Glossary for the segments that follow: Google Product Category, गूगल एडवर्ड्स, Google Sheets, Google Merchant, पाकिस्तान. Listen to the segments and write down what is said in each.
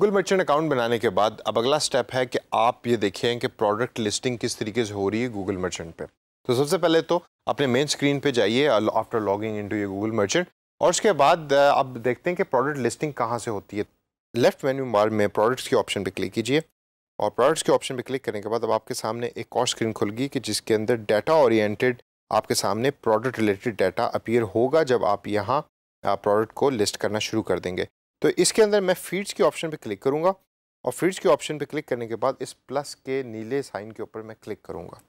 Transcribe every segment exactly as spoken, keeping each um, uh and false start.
Google merchant account बनाने के बाद अब अगला स्टेप है कि आप ये देखें कि प्रोडक्ट लिस्टिंग किस तरीके से हो रही है गूगल मर्चेंट पे। तो सबसे पहले तो अपने मेन स्क्रीन पे जाइए आफ्टर लॉगिंग इनटू ये गूगल मर्चेंट, और उसके बाद आप देखते हैं कि प्रोडक्ट लिस्टिंग कहाँ से होती है। लेफ्ट मेन्यू बार में प्रोडक्ट्स के ऑप्शन पर क्लिक कीजिए, और प्रोडक्ट्स के ऑप्शन पर क्लिक करने के बाद अब आपके सामने एक और स्क्रीन खुल गई कि जिसके अंदर डाटा ओरिएंटेड आपके सामने प्रोडक्ट रिलेटेड डाटा अपीयर होगा जब आप यहाँ प्रोडक्ट को लिस्ट करना शुरू कर देंगे। तो इसके अंदर मैं फीड्स के ऑप्शन पे क्लिक करूँगा, और फीड्स के ऑप्शन पे क्लिक करने के बाद इस प्लस के नीले साइन के ऊपर मैं क्लिक करूँगा।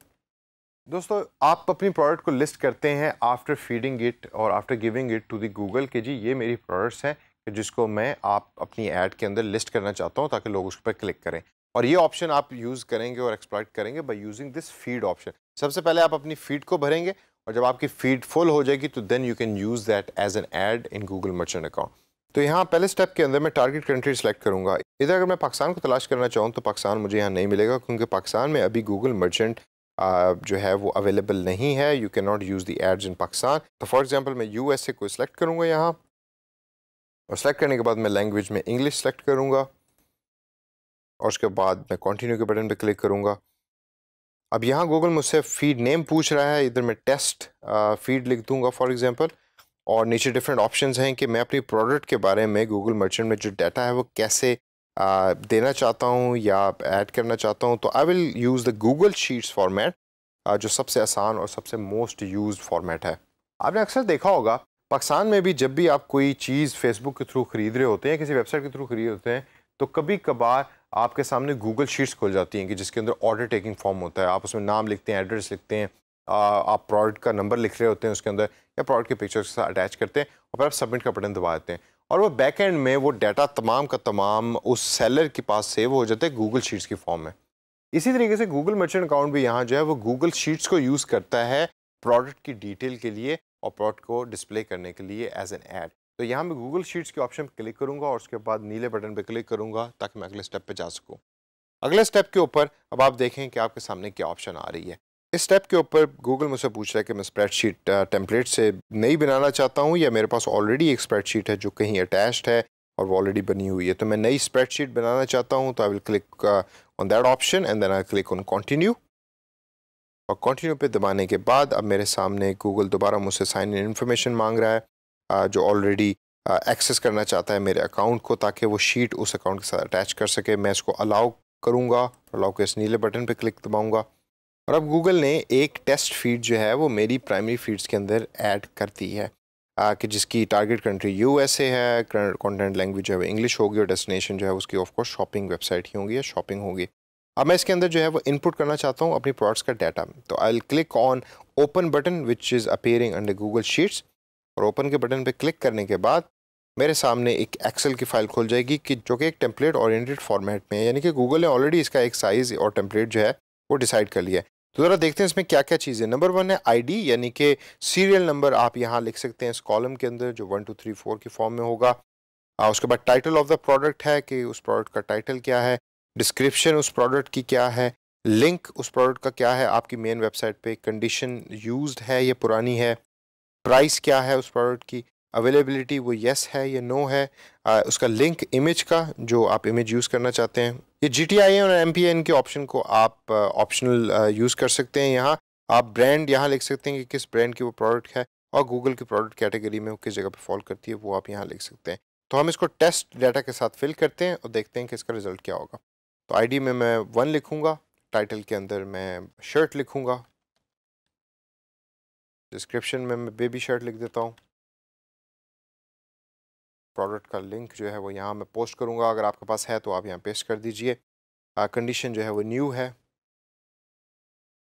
दोस्तों, आप अपनी प्रोडक्ट को लिस्ट करते हैं आफ्टर फीडिंग इट और after giving it to the Google के जी ये मेरी प्रोडक्ट्स हैं जिसको मैं आप अपनी ऐड के अंदर लिस्ट करना चाहता हूँ ताकि लोग उस पर क्लिक करें। और ये ऑप्शन आप यूज़ करेंगे और एक्सप्लॉइट करेंगे by using this feed option. सबसे पहले आप अपनी फीड को भरेंगे, और जब आपकी फीड फुल हो जाएगी तो then you can use that as an ad in Google merchant account. तो यहाँ पहले स्टेप के अंदर मैं टारगेट कंट्री सेलेक्ट करूँगा। इधर अगर मैं पाकिस्तान को तलाश करना चाहूँ तो पाकिस्तान मुझे यहाँ नहीं मिलेगा क्योंकि पाकिस्तान में अभी गूगल मर्चेंट जो है वो अवेलेबल नहीं है। You can not use the ads in पाकिस्तान। तो फॉर एग्जाम्पल मैं यू एस ए को सिलेक्ट करूँगा यहाँ, और सेलेक्ट करने के बाद मैं लैंग्वेज में इंग्लिश सेलेक्ट करूँगा, और उसके बाद मैं कंटिन्यू के बटन पर क्लिक करूँगा। अब यहाँ गूगल मुझसे फीड नेम पूछ रहा है, इधर मैं टेस्ट फीड लिख दूंगा फॉर एग्जांपल, और नीचे डिफरेंट ऑप्शंस हैं कि मैं अपनी प्रोडक्ट के बारे में गूगल मर्चेंट में जो डाटा है वो कैसे uh, देना चाहता हूँ या ऐड करना चाहता हूँ। तो I will use the Google sheets format जो सबसे आसान और सबसे मोस्ट यूज फॉर्मेट है। आपने अक्सर देखा होगा पाकिस्तान में भी जब भी आप कोई चीज़ फेसबुक के थ्रू खरीद रहे होते हैं, किसी वेबसाइट के थ्रू खरीद होते हैं, तो कभी कभार आपके सामने गूगल शीट्स खुल जाती हैं कि जिसके अंदर ऑर्डर टेकिंग फॉर्म होता है। आप उसमें नाम लिखते हैं, एड्रेस लिखते हैं, आप प्रोडक्ट का नंबर लिख रहे होते हैं उसके अंदर, या प्रोडक्ट के पिक्चर्स के साथ अटैच करते हैं, और फिर आप सबमिट का बटन दबा देते हैं, और वो बैक एंड में वो डाटा तमाम का तमाम उस सेलर के पास सेव हो जाता है गूगल शीट्स की फॉर्म में। इसी तरीके से गूगल मर्चेंट अकाउंट भी यहाँ जो है वो गूगल शीट्स को यूज़ करता है प्रोडक्ट की डिटेल के लिए और प्रोडक्ट को डिस्प्ले करने के लिए एज एन ऐड। तो यहाँ मैं गूगल शीट्स के ऑप्शन पर क्लिक करूँगा, और उसके बाद नीले बटन पर क्लिक करूँगा ताकि मैं अगले स्टेप पे जा सकूँ। अगले स्टेप के ऊपर अब आप देखें कि आपके सामने क्या ऑप्शन आ रही है। इस स्टेप के ऊपर गूगल मुझसे पूछ रहा है कि मैं स्प्रेडशीट टेम्पलेट से नई बनाना चाहता हूँ या मेरे पास ऑलरेडी एक स्प्रेडशीट है जो कहीं अटैच्ड है और वो ऑलरेडी बनी हुई है। तो मैं नई स्प्रेडशीट बनाना चाहता हूँ, तो I will click on that option and then I click on continue. और कंटिन्यू पे दबाने के बाद अब मेरे सामने गूगल दोबारा मुझसे साइन इन इन्फॉर्मेशन मांग रहा है जो ऑलरेडी एक्सेस करना चाहता है मेरे अकाउंट को ताकि वो शीट उस अकाउंट के साथ अटैच कर सके। मैं इसको अलाउ करूँगा, अलाउ के इस नीले बटन पे क्लिक दबाऊँगा, और अब गूगल ने एक टेस्ट फीड जो है वो मेरी प्राइमरी फीड्स के अंदर ऐड करती है कि जिसकी टारगेट कंट्री यूएसए है, कंटेंट लैंग्वेज जो है इंग्लिश होगी, और डेस्टिनेशन जो है उसकी ऑफकोर्स शॉपिंग वेबसाइट ही होगी या शॉपिंग होगी। अब मैं इसके अंदर जो है वो इनपुट करना चाहता हूँ अपनी प्रोडक्ट्स का डाटा। तो I will click on open button which is appearing under Google sheets, और ओपन के बटन पे क्लिक करने के बाद मेरे सामने एक एक्सेल की फाइल खोल जाएगी कि जो कि एक टेम्पलेट ओरिएंटेड फॉर्मेट में है, यानी कि गूगल ने ऑलरेडी इसका एक साइज़ और टेम्पलेट जो है वो डिसाइड कर लिया है। तो ज़रा देखते हैं इसमें क्या क्या चीज़ें। नंबर वन है आईडी, यानी कि सीरियल नंबर आप यहाँ लिख सकते हैं इस कॉलम के अंदर जो वन टू थ्री फोर के फॉर्म में होगा। उसके बाद टाइटल ऑफ द प्रोडक्ट है कि उस प्रोडक्ट का टाइटल क्या है, डिस्क्रिप्शन उस प्रोडक्ट की क्या है, लिंक उस प्रोडक्ट का क्या है आपकी मेन वेबसाइट पे, कंडीशन यूज्ड है या पुरानी है, प्राइस क्या है उस प्रोडक्ट की, अवेलेबिलिटी वो येस है या नो है, आ, उसका लिंक इमेज का जो आप इमेज यूज़ करना चाहते हैं। ये जी टी आई और एम पी एन के ऑप्शन को आप ऑप्शनल यूज़ कर सकते हैं। यहाँ आप ब्रांड यहाँ लिख सकते हैं कि किस ब्रांड की वो प्रोडक्ट है, और गूगल की प्रोडक्ट कैटेगरी में वो किस जगह पर फॉल करती है वो आप यहाँ लिख सकते हैं। तो हम इसको टेस्ट डाटा के साथ फिल करते हैं और देखते हैं कि इसका रिजल्ट क्या होगा। तो आई डी में मैं वन लिखूँगा, टाइटल के अंदर मैं शर्ट लिखूँगा, डिस्क्रिप्शन में मैं बेबी शर्ट लिख देता हूँ, प्रोडक्ट का लिंक जो है वो यहाँ मैं पोस्ट करूँगा, अगर आपके पास है तो आप यहाँ पेस्ट कर दीजिए, कंडीशन जो है वो न्यू है,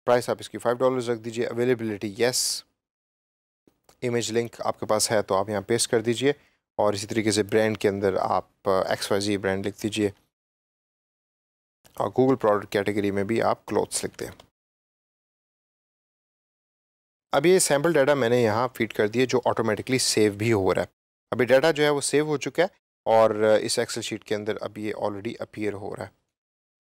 प्राइस आप इसकी फाइव डॉलर्स रख दीजिए, अवेलेबिलिटी यस, इमेज लिंक आपके पास है तो आप यहाँ पेस्ट कर दीजिए, और इसी तरीके से ब्रांड के अंदर आप एक्स वाई जी ब्रांड लिख दीजिए, और गूगल प्रोडक्ट कैटेगरी में भी आप क्लोथ्स लिख दें। अब ये सैम्पल डाटा मैंने यहाँ फीड कर दिया जो ऑटोमेटिकली सेव भी हो रहा है। अभी डाटा जो है वो सेव हो चुका है और इस एक्सेल शीट के अंदर अब ये ऑलरेडी अपीयर हो रहा है।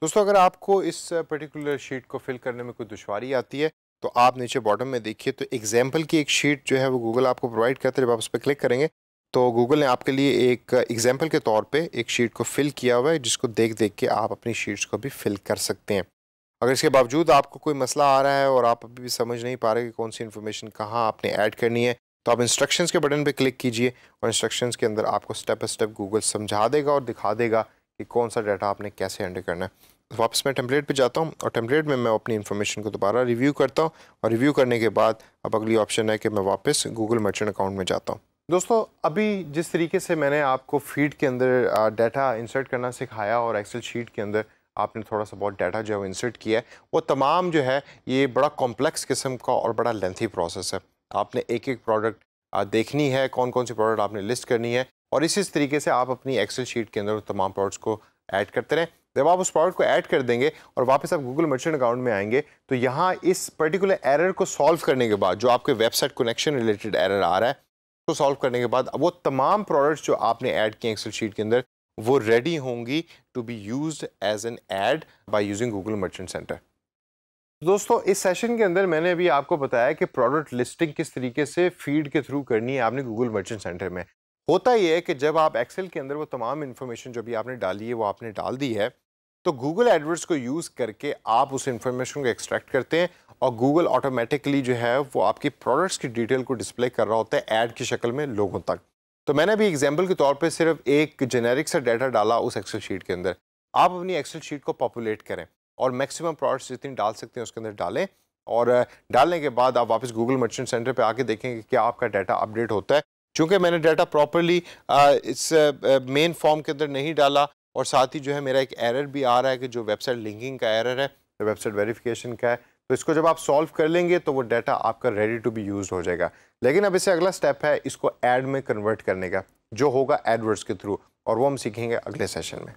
दोस्तों, अगर आपको इस पर्टिकुलर शीट को फिल करने में कोई दुश्वारी आती है तो आप नीचे बॉटम में देखिए तो एग्जाम्पल की एक शीट जो है वो गूगल आपको प्रोवाइड करता है। जब आप उस पर क्लिक करेंगे तो गूगल ने आपके लिए एक एग्जाम्पल के तौर पे एक शीट को फ़िल किया हुआ है, जिसको देख देख के आप अपनी शीट्स को भी फ़िल कर सकते हैं। अगर इसके बावजूद आपको कोई मसला आ रहा है और आप अभी भी समझ नहीं पा रहे कि कौन सी इन्फॉर्मेशन कहाँ आपने ऐड करनी है, तो आप इंस्ट्रक्शंस के बटन पे क्लिक कीजिए और इंस्ट्रक्शंस के अंदर आपको स्टेप बाय स्टेप गूगल समझा देगा और दिखा देगा कि कौन सा डाटा आपने कैसे एंटर करना है। वापस मैं टेम्पलेट पे जाता हूँ और टेम्पलेट में मैं अपनी इन्फॉर्मेशन को दोबारा रिव्यू करता हूँ और रिव्यू करने के बाद अब अगली ऑप्शन है कि मैं वापस गूगल मर्चेंट अकाउंट में जाता हूँ। दोस्तों, अभी जिस तरीके से मैंने आपको फीड के अंदर डाटा इंसर्ट करना सिखाया और एक्सेल शीट के अंदर आपने थोड़ा सा बहुत डाटा जो है इंसर्ट किया है, वो तमाम जो है ये बड़ा कॉम्प्लेक्स किस्म का और बड़ा लेंथी प्रोसेस है। आपने एक एक प्रोडक्ट देखनी है, कौन कौन सी प्रोडक्ट आपने लिस्ट करनी है और इसी तरीके से आप अपनी एक्सेल शीट के अंदर तमाम प्रोडक्ट्स को ऐड करते रहें। जब आप उस प्रोडक्ट को ऐड कर देंगे और वापस आप गूगल मर्चेंट अकाउंट में आएंगे, तो यहाँ इस पर्टिकुलर एरर को सॉल्व करने के बाद, जो आपके वेबसाइट कनेक्शन रिलेटेड एरर आ रहा है, तो सॉल्व करने के बाद वो तमाम प्रोडक्ट्स जो आपने ऐड किए एक्सेल शीट के अंदर वो रेडी होंगी to be used as an ad by using Google merchant centre. दोस्तों, इस सेशन के अंदर मैंने अभी आपको बताया कि प्रोडक्ट लिस्टिंग किस तरीके से फीड के थ्रू करनी है आपने गूगल मर्चेंट सेंटर में। होता यह है कि जब आप एक्सेल के अंदर वो तमाम इन्फॉर्मेशन जो भी आपने डाली है वो आपने डाल दी है, तो गूगल एडवर्ड्स को यूज़ करके आप उस इन्फॉर्मेशन को एक्सट्रैक्ट करते हैं और गूगल ऑटोमेटिकली जो है वो आपकी प्रोडक्ट्स की डिटेल को डिस्प्ले कर रहा होता है ऐड की शक्ल में लोगों तक। तो मैंने अभी एग्जाम्पल के तौर पर सिर्फ एक जेनेरिक सा डाटा डाला उस एक्सेल शीट के अंदर। आप अपनी एक्सेल शीट को पॉपुलेट करें और मैक्सिमम प्रोडक्ट्स जितनी डाल सकते हैं उसके अंदर डालें और डालने के बाद आप वापस गूगल मर्चेंट सेंटर पे आके देखेंगे कि क्या आपका डाटा अपडेट होता है। चूँकि मैंने डाटा प्रॉपरली इस मेन फॉर्म के अंदर नहीं डाला और साथ ही जो है मेरा एक एरर भी आ रहा है कि जो वेबसाइट लिंकिंग का एरर है तो वेबसाइट वेरिफिकेशन का है, तो इसको जब आप सॉल्व कर लेंगे तो वो डाटा आपका रेडी टू बी यूज हो जाएगा। लेकिन अब इससे अगला स्टेप है इसको एड में कन्वर्ट करने का, जो होगा एडवर्ड्स के थ्रू, और वो हम सीखेंगे अगले सेशन में।